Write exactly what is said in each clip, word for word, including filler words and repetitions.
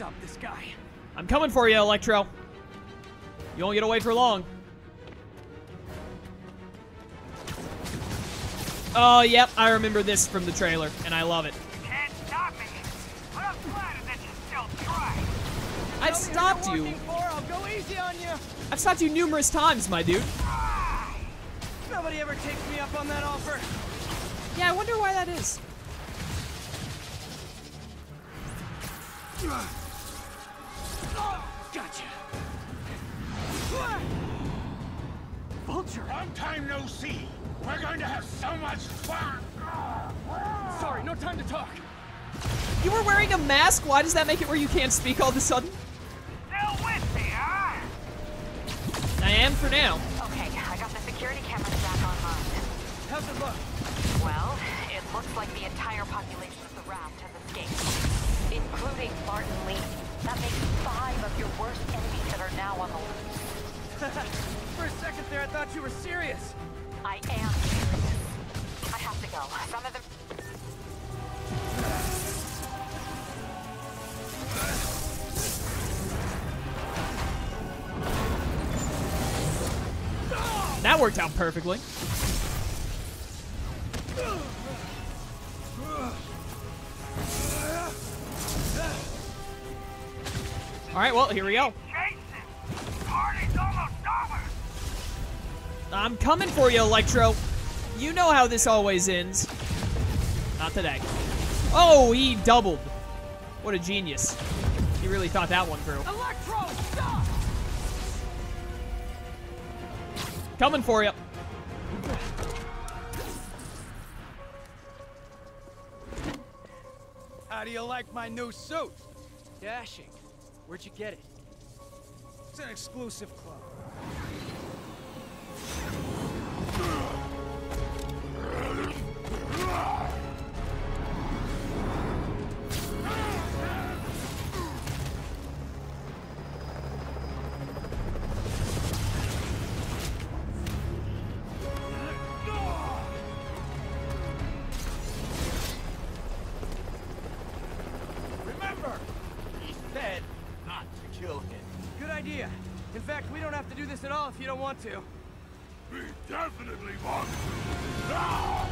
stop this guy. I'm coming for you, Electro. You won't get away for long. Oh, yep, I remember this from the trailer, and I love it. You can't stop me, but I'm flattered that you still tried. I've stopped you. For, I'll go easy on you. I've stopped you numerous times, my dude. Ah, nobody ever takes me up on that offer. Yeah, I wonder why that is. Gotcha. Vulture. Long time no see. We're going to have so much fun! Sorry, no time to talk! You were wearing a mask? Why does that make it where you can't speak all of a sudden? Still with me, huh? I am for now. Okay, I got the security cameras back online. How's it look? Well, it looks like the entire population of the Raft has escaped, including Martin Li. That makes five of your worst enemies that are now on the loose. For a second there, I thought you were serious. I am serious. I have to go. Some of them... That worked out perfectly. Alright, well, here we go. I'm coming for you, Electro. You know how this always ends. Not today. Oh, he doubled. What a genius. He really thought that one through. Electro, stop! Coming for you. How do you like my new suit? Dashing. Where'd you get it? It's an exclusive club. Remember, he said not to kill him. Good idea. In fact, we don't have to do this at all if you don't want to. We definitely want to. Now!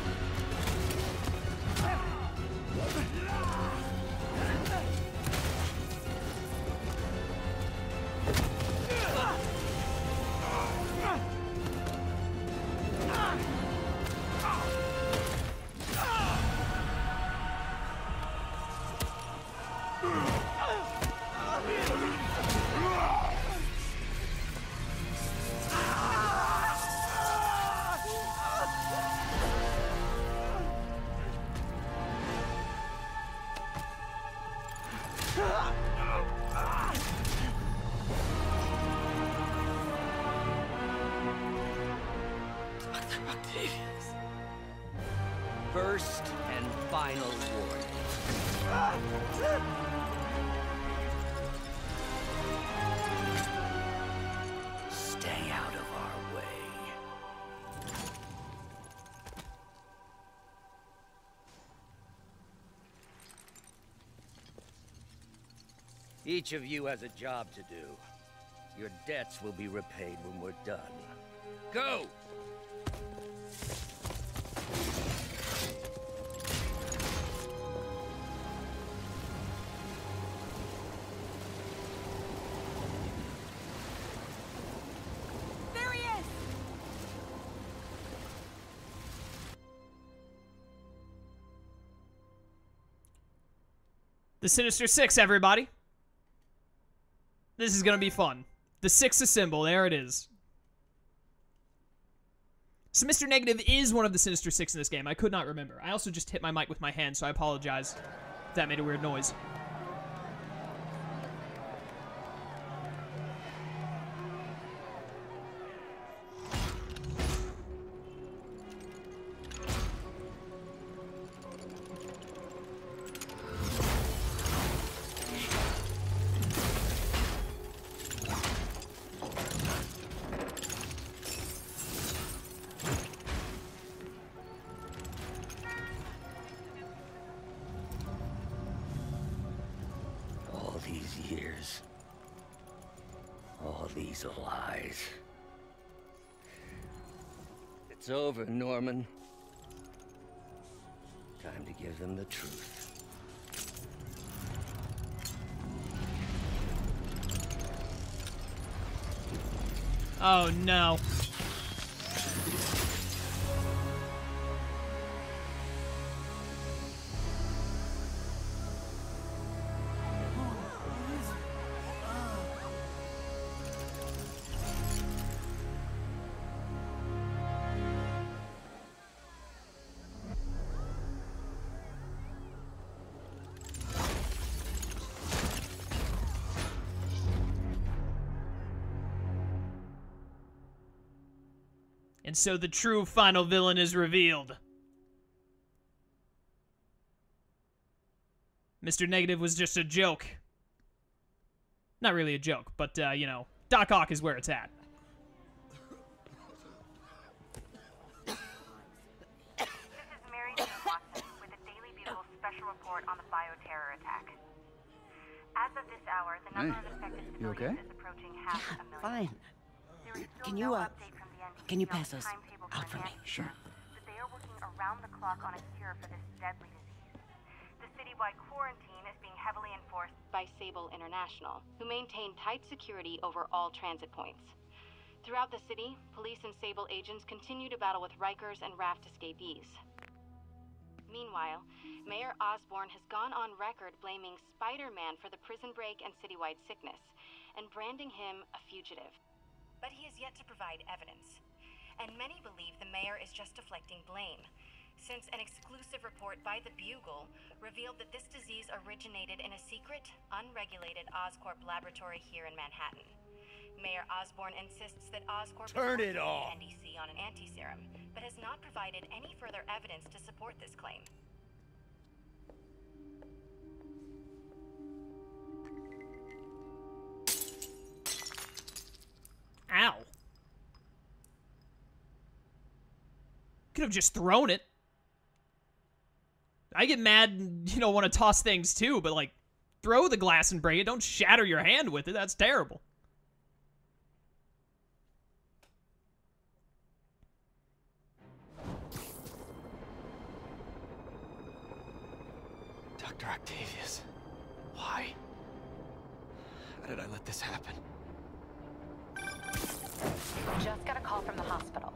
First and final warning. Stay out of our way. Each of you has a job to do. Your debts will be repaid when we're done. Go! The Sinister Six, everybody. This is gonna be fun. The Six Assemble, there it is. So Mister Negative is one of the Sinister Six in this game. I could not remember. I also just hit my mic with my hand, so I apologize if that made a weird noise. Rikers. All these lies. It's over, Norman. Time to give them the truth. Oh no. And so the true final villain is revealed. Mister Negative was just a joke. Not really a joke, but, uh, you know, Doc Ock is where it's at. This is Mary Jane Watson with the Daily Bugle special report on the bioterror attack. As of this hour, the number hey. of infected civilians okay? is approaching half yeah, a million. Fine. There is still Can you, no uh... update from Can you pass us out for me? Sure. But they are working around the clock on a cure for this deadly disease. The citywide quarantine is being heavily enforced by Sable International, who maintain tight security over all transit points. Throughout the city, police and Sable agents continue to battle with Rikers and Raft escapees. Meanwhile, Mayor Osborn has gone on record blaming Spider-Man for the prison break and citywide sickness, and branding him a fugitive. But he has yet to provide evidence, and many believe the mayor is just deflecting blame, since an exclusive report by the Bugle revealed that this disease originated in a secret, unregulated Oscorp laboratory here in Manhattan. Mayor Osborn insists that Oscorp Turn is it off. the N D C on an anti-serum, but has not provided any further evidence to support this claim. Ow. Could have just thrown it. I get mad and, you know, want to toss things too, but, like, throw the glass and break it. Don't shatter your hand with it. That's terrible. Doctor Octavius, why? How did I let this happen? Just got a call from the hospital.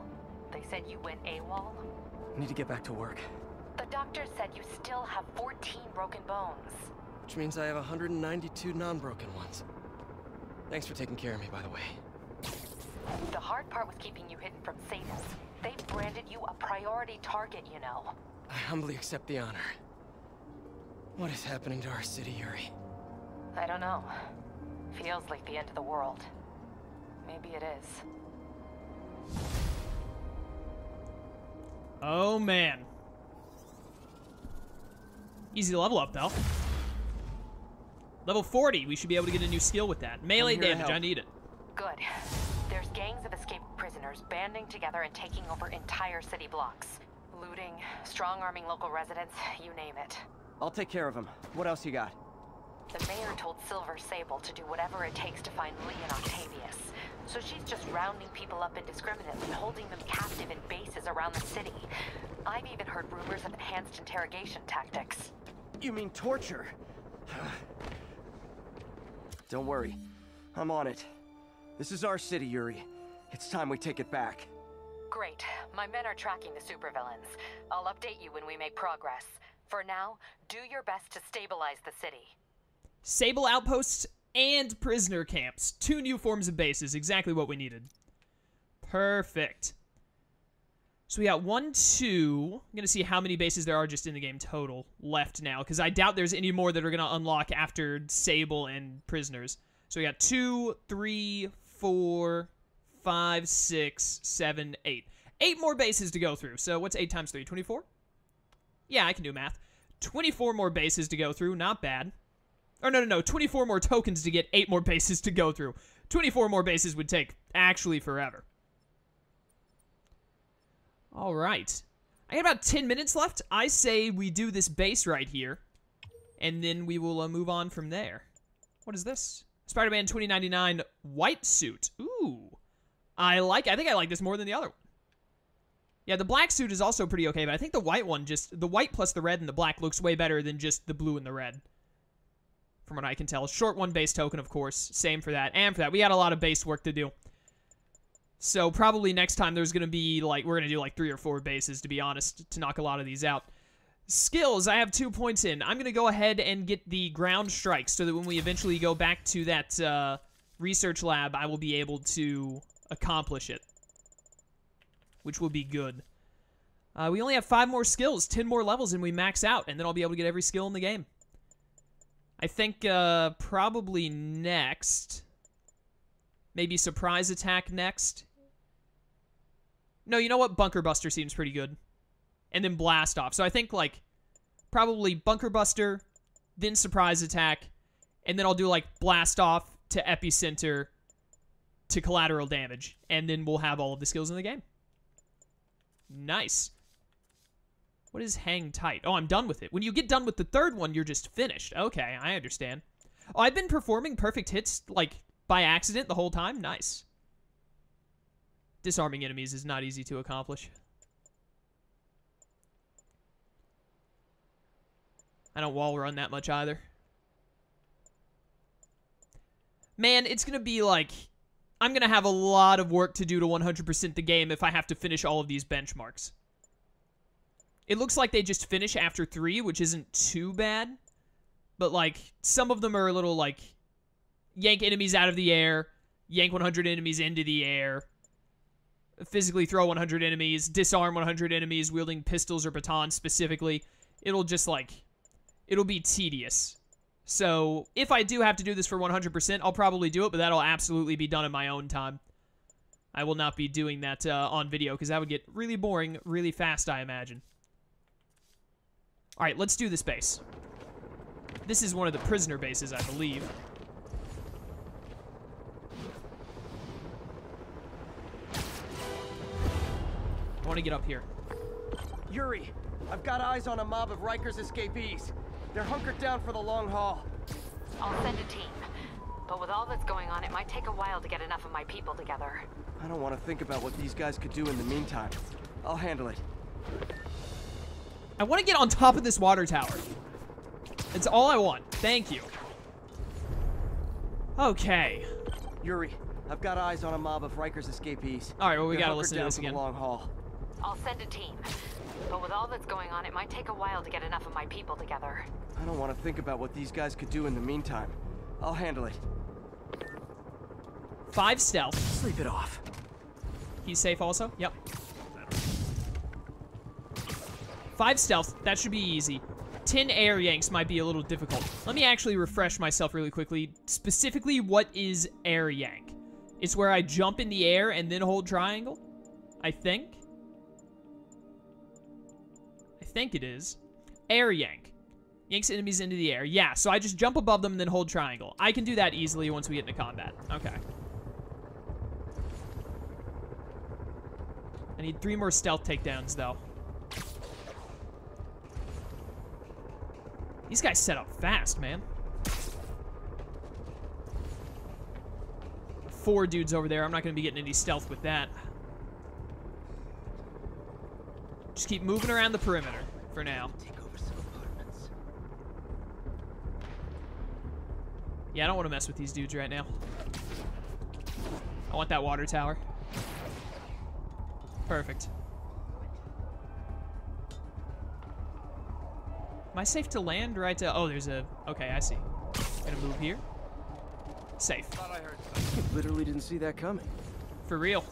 They said you went AWOL. Need to get back to work. The doctor said you still have fourteen broken bones. Which means I have one hundred ninety-two non-broken ones. Thanks for taking care of me, by the way. The hard part was keeping you hidden from Satan. They branded you a priority target, you know. I humbly accept the honor. What is happening to our city, Yuri? I don't know. Feels like the end of the world. Maybe it is. Oh, man. Easy to level up, though. Level forty. We should be able to get a new skill with that. Melee damage. I need it. Good. There's gangs of escaped prisoners banding together and taking over entire city blocks. Looting, strong-arming local residents, you name it. I'll take care of them. What else you got? The mayor told Silver Sable to do whatever it takes to find Li and Octavius. So she's just rounding people up indiscriminately, holding them captive in bases around the city. I've even heard rumors of enhanced interrogation tactics. You mean torture? Don't worry. I'm on it. This is our city, Yuri. It's time we take it back. Great. My men are tracking the supervillains. I'll update you when we make progress. For now, do your best to stabilize the city. Sable outposts and prisoner camps. Two new forms of bases. Exactly what we needed. Perfect. So we got one, two. I'm going to see how many bases there are just in the game total left now, because I doubt there's any more that are going to unlock after Sable and prisoners. So we got two, three, four, five, six, seven, eight. Eight more bases to go through. So what's eight times three? twenty-four? Yeah, I can do math. twenty-four more bases to go through. Not bad. Or no, no, no, twenty-four more tokens to get eight more bases to go through. twenty-four more bases would take actually forever. All right. I got about ten minutes left. I say we do this base right here, and then we will uh, move on from there. What is this? Spider-Man twenty ninety-nine white suit. Ooh. I like I think I like this more than the other one. Yeah, the black suit is also pretty okay, but I think the white one just... The white plus the red and the black looks way better than just the blue and the red, from what I can tell. Short one base token, of course. Same for that. And for that. We had a lot of base work to do. So probably next time there's going to be, like... We're going to do, like, three or four bases, to be honest, to knock a lot of these out. Skills, I have two points in. I'm going to go ahead and get the ground strike, so that when we eventually go back to that uh, research lab, I will be able to accomplish it, which will be good. Uh, we only have five more skills, ten more levels, and we max out, and then I'll be able to get every skill in the game. I think uh, probably next, maybe surprise attack next. No, you know what? Bunker Buster seems pretty good. And then blast off. So I think, like, probably Bunker Buster, then surprise attack, and then I'll do, like, blast off to epicenter to collateral damage, and then we'll have all of the skills in the game. Nice. What is hang tight? Oh, I'm done with it. When you get done with the third one, you're just finished. Okay, I understand. Oh, I've been performing perfect hits, like, by accident the whole time? Nice. Disarming enemies is not easy to accomplish. I don't wall run that much either. Man, it's going to be like... I'm going to have a lot of work to do to one hundred percent the game if I have to finish all of these benchmarks. It looks like they just finish after three, which isn't too bad. But, like, some of them are a little, like, yank enemies out of the air, yank one hundred enemies into the air, physically throw one hundred enemies, disarm one hundred enemies, wielding pistols or batons specifically. It'll just, like, it'll be tedious. So, if I do have to do this for one hundred percent, I'll probably do it, but that'll absolutely be done in my own time. I will not be doing that uh, on video, because that would get really boring really fast, I imagine. Alright, let's do this base. This is one of the prisoner bases, I believe. I want to get up here. Yuri, I've got eyes on a mob of Rikers escapees. They're hunkered down for the long haul. I'll send a team. But with all that's going on, it might take a while to get enough of my people together. I don't want to think about what these guys could do in the meantime. I'll handle it. I want to get on top of this water tower. It's all I want. Thank you. Okay. Yuri, I've got eyes on a mob of Rikers escapees. All right, well, we got to listen to this again. Long haul. I'll send a team. But with all that's going on, it might take a while to get enough of my people together. I don't want to think about what these guys could do in the meantime. I'll handle it. Five stealth. Sleep it off. He's safe also? Yep. Five stealth. That should be easy. Ten air yanks might be a little difficult. Let me actually refresh myself really quickly. Specifically, what is air yank? It's where I jump in the air and then hold triangle, I think. think it is. Air yank. Yanks enemies into the air. Yeah, so I just jump above them and then hold triangle. I can do that easily once we get into combat. Okay. I need three more stealth takedowns, though. These guys set up fast, man. Four dudes over there. I'm not going to be getting any stealth with that. Just keep moving around the perimeter for now. Take over some apartments. Yeah, I don't want to mess with these dudes right now. I want that water tower. Perfect. Am I safe to land right to... Oh, there's a... Okay, I see. Gonna move here. Safe. Thought I heard something. I literally didn't see that coming. For real.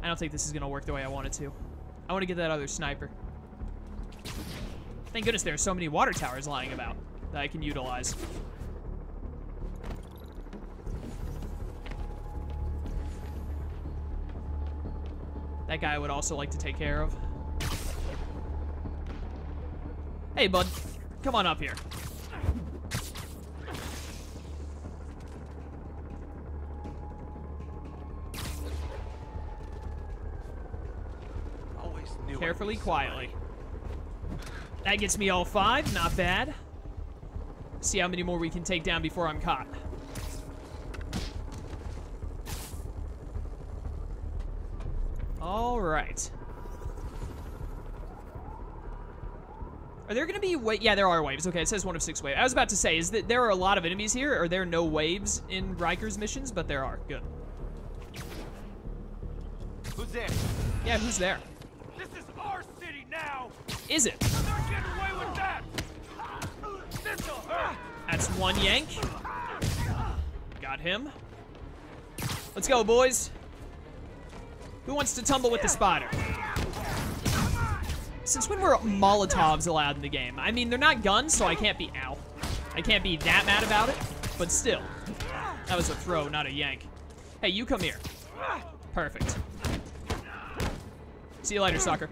I don't think this is going to work the way I want it to. I want to get that other sniper. Thank goodness there are so many water towers lying about that I can utilize. That guy I would also like to take care of. Hey, bud. Come on up here. Carefully, quietly. That gets me all five. Not bad. See how many more we can take down before I'm caught. All right. Are there going to be waves? Yeah, there are waves. Okay, it says one of six waves. I was about to say, is that there are a lot of enemies here? Are there no waves in Rikers missions? But there are. Good. Who's there? Yeah, who's there? This is our city now. Is it? They're getting away with that. This'll hurt. That's one yank. Got him. Let's go, boys. Who wants to tumble with the spider? Since when were Molotovs allowed in the game? I mean, they're not guns, so I can't be- ow. I can't be that mad about it, but still. That was a throw, not a yank. Hey, you come here. Perfect. See you later, soccer.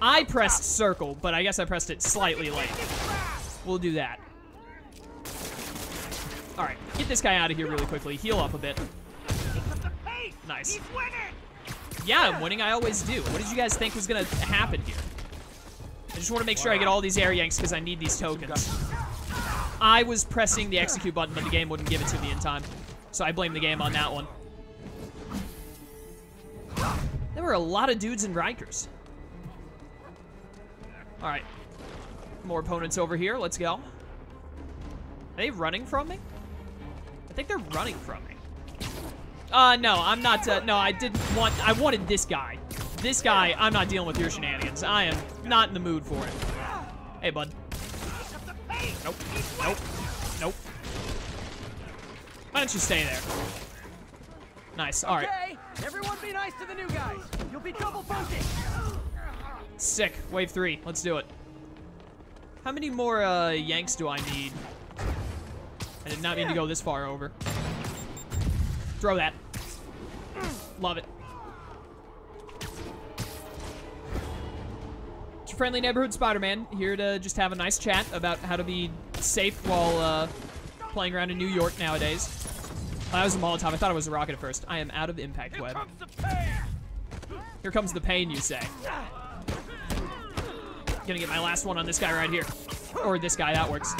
I pressed circle, but I guess I pressed it slightly late. We'll do that. Alright, get this guy out of here really quickly. Heal up a bit. Nice. Yeah, I'm winning. I always do. What did you guys think was going to happen here? I just want to make sure I get all these air yanks because I need these tokens. I was pressing the execute button, but the game wouldn't give it to me in time. So I blame the game on that one. There were a lot of dudes in Rikers. All right. More opponents over here. Let's go. Are they running from me? I think they're running from me. Uh, no, I'm not, uh, no, I didn't want, I wanted this guy. This guy, I'm not dealing with your shenanigans. I am not in the mood for it. Hey, bud. Nope, nope, nope. Why don't you stay there? Nice, all right. Okay, everyone be nice to the new guys. You'll be double bunking. Sick, wave three, let's do it. How many more, uh, yanks do I need? I did not mean to go this far over. Throw that. Love it. It's your friendly neighborhood Spider-Man, here to just have a nice chat about how to be safe while uh, playing around in New York nowadays. Oh, that was a Molotov. I thought it was a rocket at first. I am out of impact web. Here comes the pain, you say. Gonna get my last one on this guy right here. Or this guy, that works.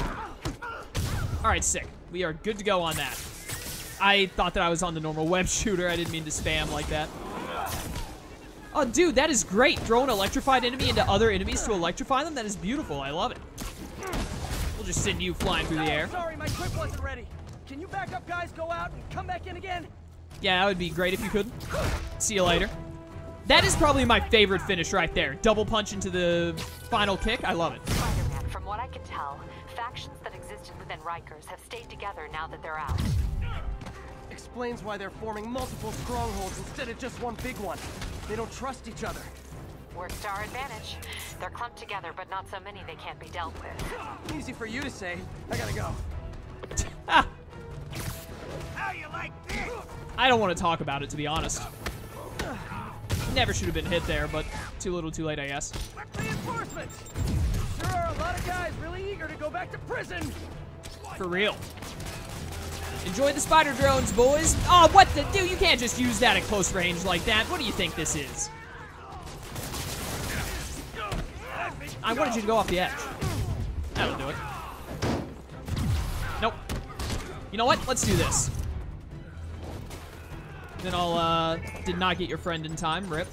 Alright, sick. We are good to go on that. I thought that I was on the normal web shooter. I didn't mean to spam like that. Oh, dude, that is great. Throw an electrified enemy into other enemies to electrify them. That is beautiful. I love it. We'll just send you flying through the air. Sorry, my clip wasn't ready. Can you back up, guys? Go out and come back in again? Yeah, that would be great if you could. See you later. That is probably my favorite finish right there. Double punch into the final kick. I love it. Spider-Man, from what I can tell, factions that existed within Rikers have stayed together now that they're out. Explains why they're forming multiple strongholds instead of just one big one. They don't trust each other. Works to our advantage. They're clumped together, but not so many they can't be dealt with. Easy for you to say. I gotta go. How you like this? I don't want to talk about it, to be honest. Never should have been hit there, but too little too late, I guess. Reinforcements! There are a lot of guys really eager to go back to prison. For real. Enjoy the spider drones, boys. Oh, what the dude? You can't just use that at close range like that. What do you think this is? I wanted you to go off the edge. That'll do it. Nope. You know what? Let's do this. Then I'll, uh, did not get your friend in time. Rip.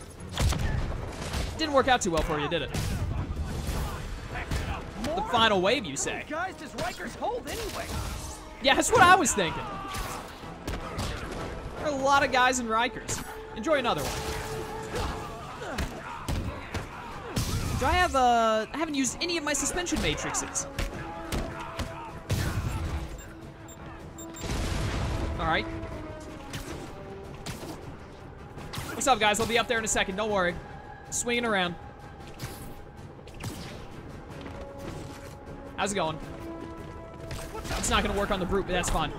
Didn't work out too well for you, did it? The final wave, you say? Guys, does Rikers hold anyway? Yeah, that's what I was thinking. There are a lot of guys in Rikers. Enjoy another one. Do I have, uh... I haven't used any of my suspension matrices. Alright. What's up, guys? I'll be up there in a second. Don't worry. Swinging around. How's it going? It's not going to work on the brute, but that's fine.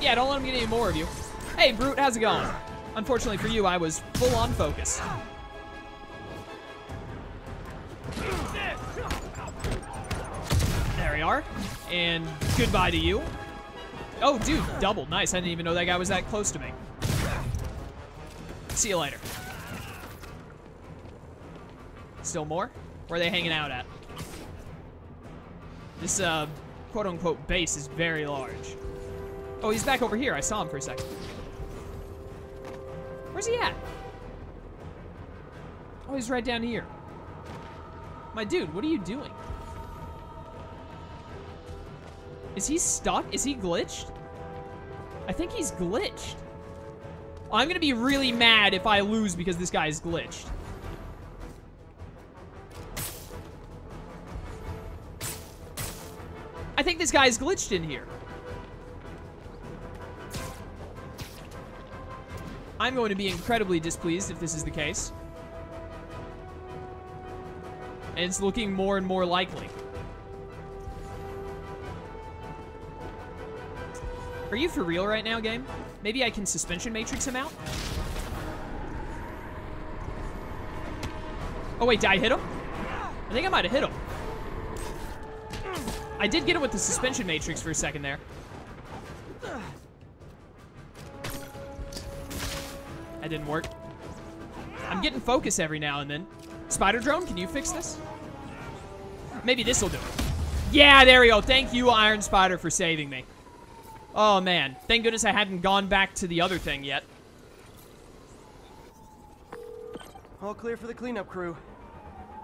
Yeah, don't let him get any more of you. Hey, brute, how's it going? Unfortunately for you, I was full on focus. There we are. And goodbye to you. Oh, dude, double. Nice. I didn't even know that guy was that close to me. See you later. Still more? Where are they hanging out at? This, uh, quote-unquote base is very large. Oh, he's back over here. I saw him for a second. Where's he at? Oh, he's right down here. My dude, what are you doing? Is he stuck? Is he glitched? I think he's glitched. I'm gonna be really mad if I lose because this guy is glitched. I think this guy is glitched in here. I'm going to be incredibly displeased if this is the case. And it's looking more and more likely. Are you for real right now, game? Maybe I can suspension matrix him out? Oh wait, did I hit him? I think I might have hit him. I did get him with the suspension matrix for a second there. That didn't work. I'm getting focus every now and then. Spider drone, can you fix this? Maybe this will do it. Yeah, there we go. Thank you, Iron Spider, for saving me. Oh, man. Thank goodness I hadn't gone back to the other thing yet. All clear for the cleanup crew.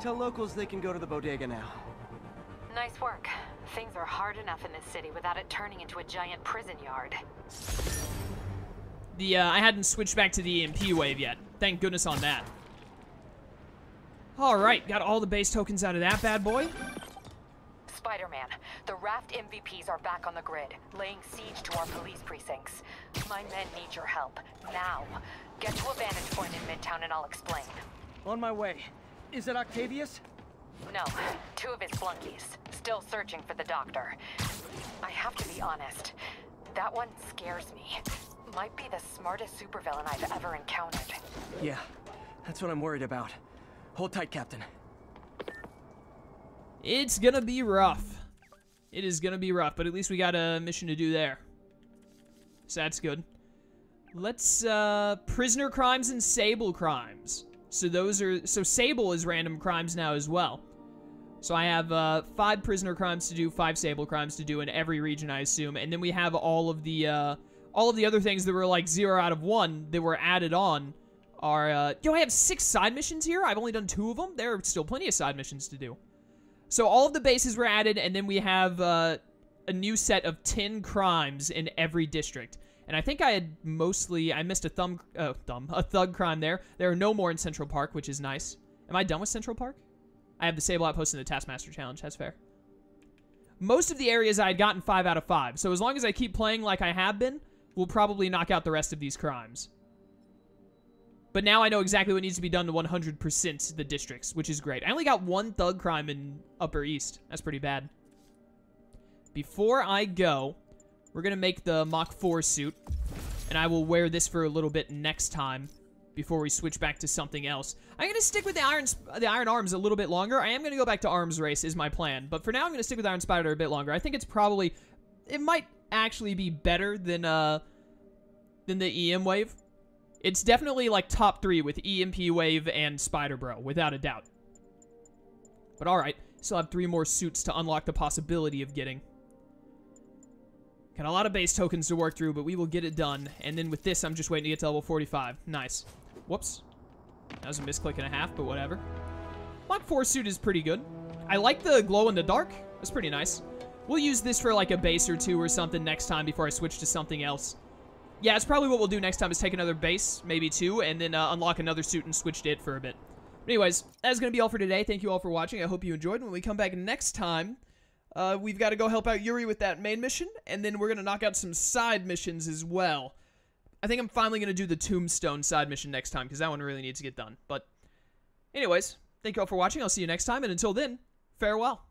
Tell locals they can go to the bodega now. Nice work. Things are hard enough in this city without it turning into a giant prison yard. The, uh, I hadn't switched back to the E M P wave yet. Thank goodness on that. Alright, got all the base tokens out of that bad boy. Spider-Man, the Raft M V Ps are back on the grid, laying siege to our police precincts. My men need your help, now. Get to a vantage point in Midtown and I'll explain. On my way. Is it Octavius? No, two of his flunkies, still searching for the doctor. I have to be honest, that one scares me. Might be the smartest supervillain I've ever encountered. Yeah, that's what I'm worried about. Hold tight, Captain. It's gonna be rough. It is gonna be rough, but at least we got a mission to do there. So that's good. Let's, uh, prisoner crimes and Sable crimes. So those are, so Sable is random crimes now as well. So I have, uh, five prisoner crimes to do, five Sable crimes to do in every region, I assume. And then we have all of the, uh, all of the other things that were like zero out of one that were added on are, uh, yo, I have six side missions here. I've only done two of them. There are still plenty of side missions to do. So all of the bases were added, and then we have uh, a new set of ten crimes in every district. And I think I had mostly... I missed a thumb, uh, thumb... a thug crime there. There are no more in Central Park, which is nice. Am I done with Central Park? I have the Sable Outpost and the Taskmaster Challenge. That's fair. Most of the areas I had gotten five out of five. So as long as I keep playing like I have been, we'll probably knock out the rest of these crimes. But now I know exactly what needs to be done to one hundred percent the districts, which is great. I only got one thug crime in Upper East. That's pretty bad. Before I go, we're going to make the Mach four suit. And I will wear this for a little bit next time before we switch back to something else. I'm going to stick with the Iron, the Iron Arms a little bit longer. I am going to go back to Arms Race is my plan. But for now, I'm going to stick with Iron Spider a bit longer. I think it's probably... It might actually be better than, uh, than the E M Wave. It's definitely, like, top three with E M P Wave and Spider-Bro, without a doubt. But alright, still have three more suits to unlock the possibility of getting. Got a lot of base tokens to work through, but we will get it done. And then with this, I'm just waiting to get to level forty-five. Nice. Whoops. That was a misclick and a half, but whatever. Mach four suit is pretty good. I like the glow in the dark. That's pretty nice. We'll use this for, like, a base or two or something next time before I switch to something else. Yeah, it's probably what we'll do next time is take another base, maybe two, and then uh, unlock another suit and switch to it for a bit. But anyways, that is going to be all for today. Thank you all for watching. I hope you enjoyed. When we come back next time, uh, we've got to go help out Yuri with that main mission, and then we're going to knock out some side missions as well. I think I'm finally going to do the Tombstone side mission next time, because that one really needs to get done. But anyways, thank you all for watching. I'll see you next time, and until then, farewell.